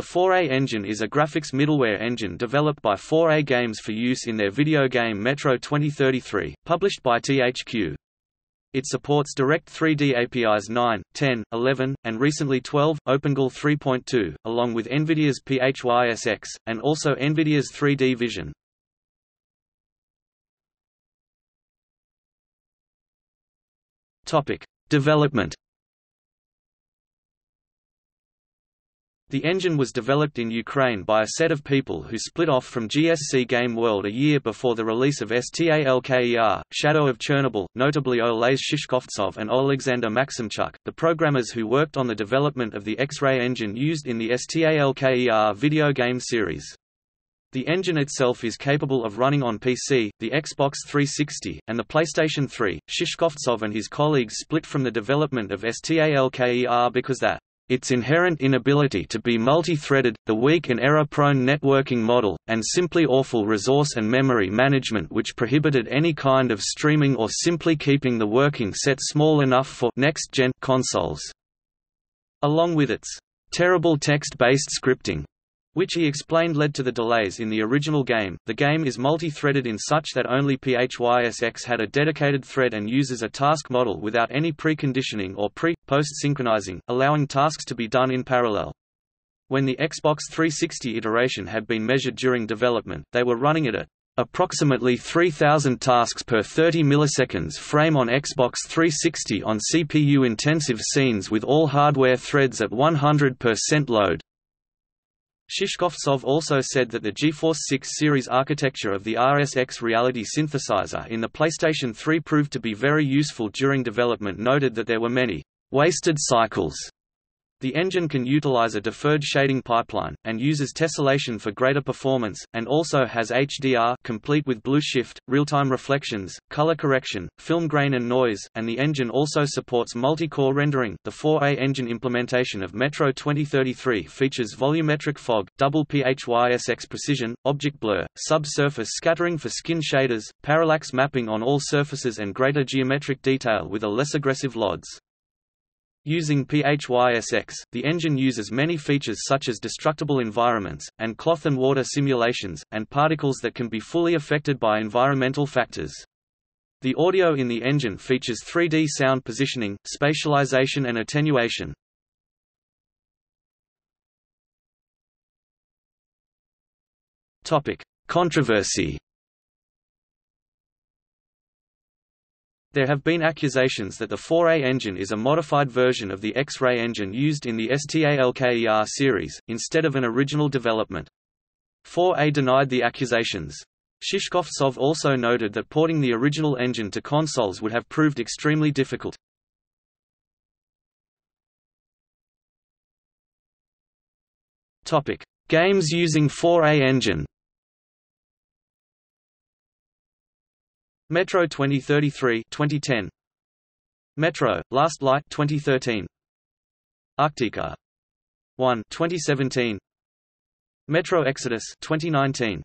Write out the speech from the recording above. The 4A engine is a graphics middleware engine developed by 4A Games for use in their video game Metro 2033, published by THQ. It supports Direct3D APIs 9, 10, 11, and recently 12, OpenGL 3.2, along with Nvidia's PhysX, and also Nvidia's 3D Vision. Development. The engine was developed in Ukraine by a set of people who split off from GSC Game World a year before the release of STALKER, Shadow of Chernobyl, notably Oleg Shishkovtsov and Alexander Maximchuk, the programmers who worked on the development of the X-Ray engine used in the STALKER video game series. The engine itself is capable of running on PC, the Xbox 360, and the PlayStation 3. Shishkovtsov and his colleagues split from the development of STALKER because that its inherent inability to be multi-threaded, the weak and error-prone networking model, and simply awful resource and memory management which prohibited any kind of streaming or simply keeping the working set small enough for next-gen consoles, along with its terrible text-based scripting, which he explained led to the delays in the original game. The game is multi-threaded in such that only PhysX had a dedicated thread and uses a task model without any preconditioning or pre-post synchronizing, allowing tasks to be done in parallel. When the Xbox 360 iteration had been measured during development, they were running it at approximately 3,000 tasks per 30 milliseconds frame on Xbox 360 on CPU-intensive scenes with all hardware threads at 100% load. Shishkovtsov also said that the GeForce 6 series architecture of the RSX reality synthesizer in the PlayStation 3 proved to be very useful during development, noted that there were many wasted cycles. The engine can utilize a deferred shading pipeline, and uses tessellation for greater performance, and also has HDR complete with blue shift, real-time reflections, color correction, film grain and noise, and the engine also supports multi-core rendering. The 4A engine implementation of Metro 2033 features volumetric fog, double PhysX precision, object blur, subsurface scattering for skin shaders, parallax mapping on all surfaces and greater geometric detail with a less aggressive LODs. Using PhysX, the engine uses many features such as destructible environments, and cloth and water simulations, and particles that can be fully affected by environmental factors. The audio in the engine features 3D sound positioning, spatialization and attenuation. Controversy. There have been accusations that the 4A engine is a modified version of the X-Ray engine used in the STALKER series, instead of an original development. 4A denied the accusations. Shishkovtsov also noted that porting the original engine to consoles would have proved extremely difficult. Games using 4A engine. Metro 2033 2010, Metro Last Light 2013, Arktika 1 2017, Metro Exodus 2019.